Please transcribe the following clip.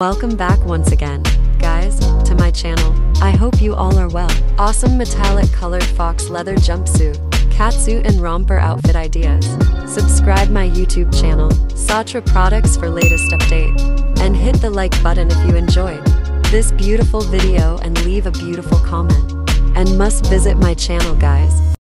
Welcome back once again, guys, to my channel. I hope you all are well. Awesome metallic colored fox leather jumpsuit, catsuit and romper outfit ideas. Subscribe my YouTube channel, Sotra Products, for latest update. And hit the like button if you enjoyed this beautiful video and leave a beautiful comment. And must visit my channel, guys.